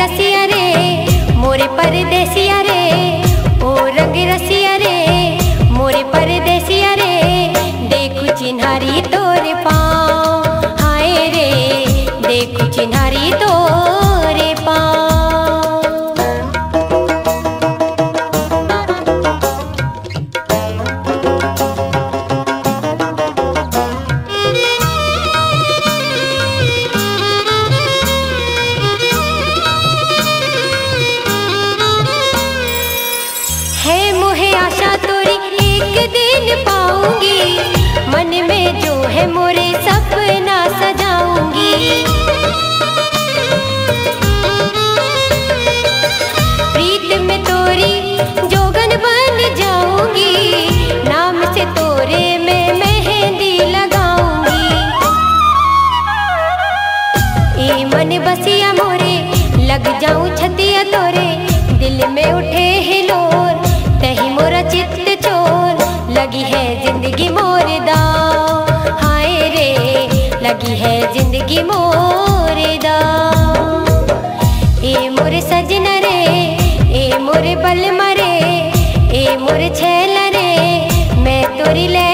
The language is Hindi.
रसिया रे मोरे परदेसिया रे, ओ रंग रसिया रे मोरे परदेसिया रे, देखू चिन्हारी तोरे पाँव, हाय रे देखू चिन्हारी तोरे पाँव। मन में जो है मोरे सपना सजाऊंगी, प्रीत में तोरी जोगन बन जाऊंगी, नाम से तोरे में मेहंदी लगाऊंगी। ई मन बसिया मोरे लग जाऊं छतिया तोरे, दिल में उठे हिलोर तही मोरा चित्त चोर, लगी है जिंदगी मोरे दाव, हाय रे लगी है जिंदगी मोरे दाव। ए मोरे सजना रे, ए मोरे बलमा रे, ए मोरे छैला रे, मैं तोरी ले